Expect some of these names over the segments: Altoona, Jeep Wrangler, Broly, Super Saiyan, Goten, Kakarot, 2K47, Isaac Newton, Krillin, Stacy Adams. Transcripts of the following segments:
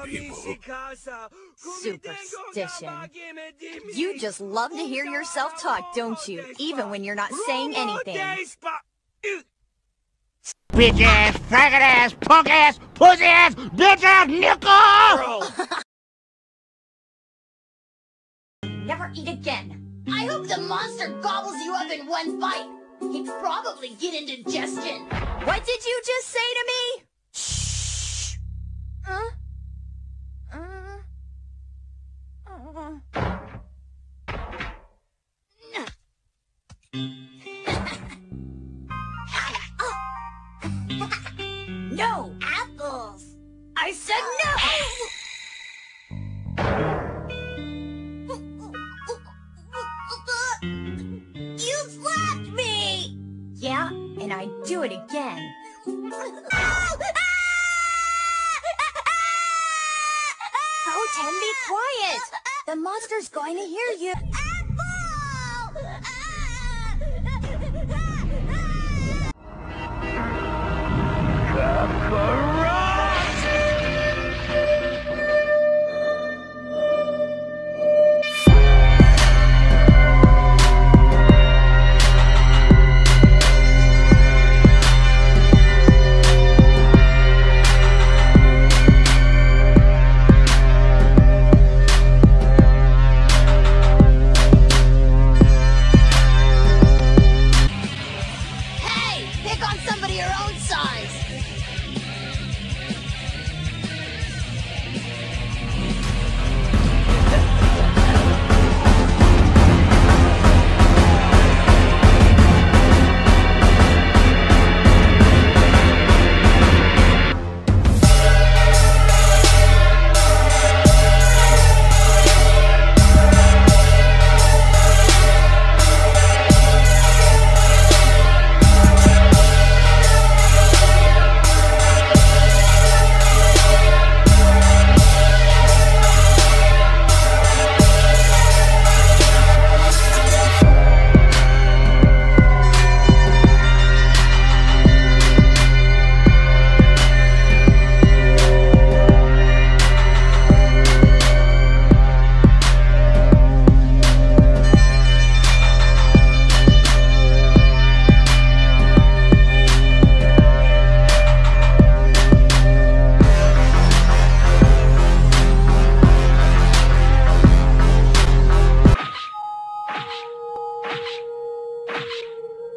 people. Superstition. You just love to hear yourself talk, don't you? Even when you're not saying anything. Bitch ass, faggot ass, punk ass, pussy ass, bitch ass, nickel! Never eat again. I hope the monster gobbles you up in one bite. He'd probably get indigestion. What did you just say to me? Shh. No apples. I said no. And I'd do it again. Oh, Ten, be quiet! The monster's going to hear you.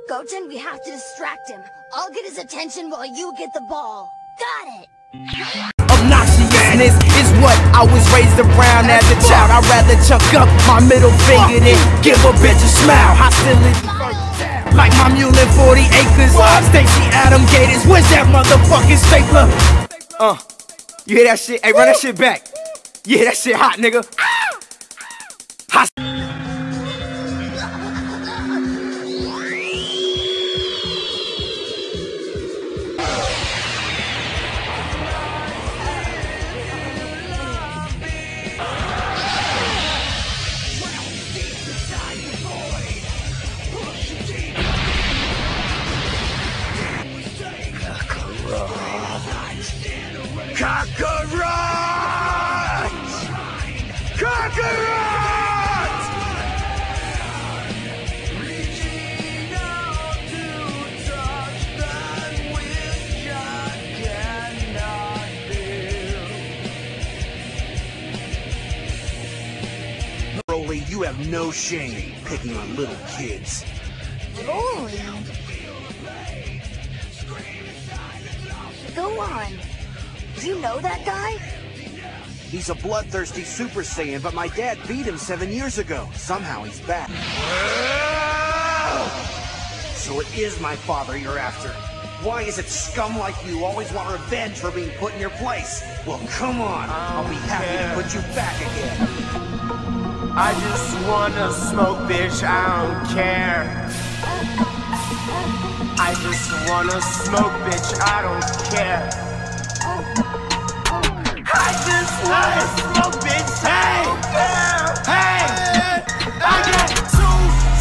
Goten, we have to distract him. I'll get his attention while you get the ball. Got it! Obnoxiousness is what I was raised around as a child. I'd rather chuck up my middle finger than give a bitch a smile. Hostility like my mule in 40 acres. Stacy Adams Gators, where's that motherfucking stapler? You hear that shit? Hey, run that shit back. Yeah, that shit hot, nigga. Kakarot! Kakarot! Reaching out to touch that which I cannot feel. Broly, you have no shame picking on little kids. Broly! Go on. Do you know that guy? He's a bloodthirsty Super Saiyan, but my dad beat him 7 years ago. Somehow he's back. So it is my father you're after. Why is it scum like you always want revenge for being put in your place? Well, come on. I'll be happy to put you back again. I just wanna smoke, bitch. I don't care. I just wanna smoke, bitch. I don't care. I just wanna smoke, bitch. Hey, hey, I got 2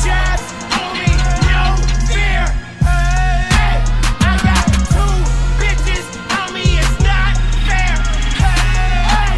jabs on me, no fear. Hey, I got 2 bitches on me, it's not fair. Hey,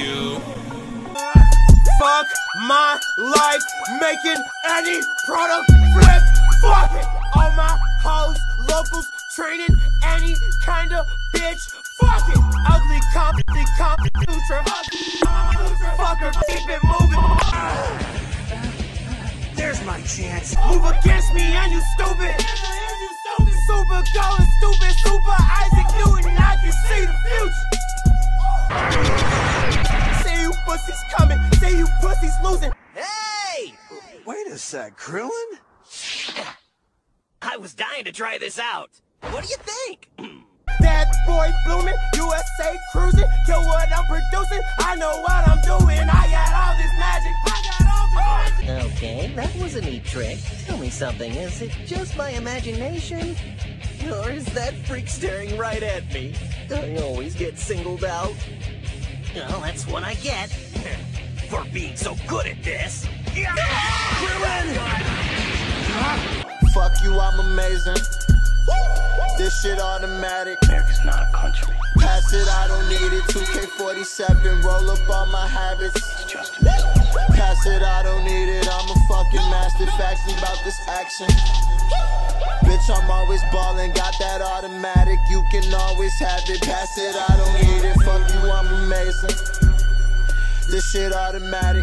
you. Fuck my life, making any product flip. Fuck it. All my hoes, locals, training any kind of bitch. Fuck it. Ugly comp, future. Fucker, keep it moving. There's my chance. Move against me and you stupid. Super goal and stupid, super Isaac Newton, I can see the future. See you pussies coming, see you pussies losing. Hey! Wait a sec, Krillin? I was dying to try this out. What do you think? That boy blooming, USA cruising, kill what I'm producing, I know what I'm doing, I got all this magic, Okay, that was a neat trick. Tell me something, is it just my imagination? Or is that freak staring right at me? I always get singled out. Well, that's what I get. For being so good at this. Yeah! Krillin! Fuck you, I'm amazing. This shit automatic. America's not a country. Pass it, I don't need it. 2K47, roll up all my habits. It's just a pass it, I don't need it, I'm a fucking master, facts about this action. Bitch, I'm always ballin', got that automatic, you can always have it. Pass it, I don't need it, fuck you, I'm amazing. This shit automatic.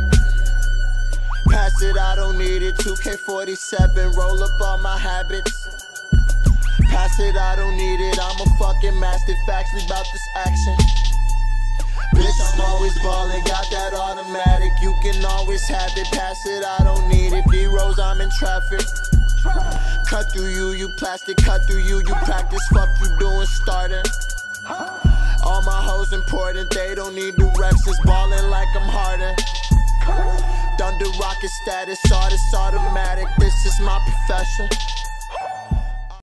Pass it, I don't need it, 2K47, roll up all my habits. Pass it, I don't need it, I'm a fucking master, facts about this action. Bitch, I'm always ballin', got that automatic, you can always have it. Pass it, I don't need it, B-rolls, I'm in traffic. Cut through you, you plastic, cut through you, you practice, fuck you doing starter. All my hoes important, they don't need directions, ballin' like I'm harder. Thunder rocket status, artist automatic, this is my profession.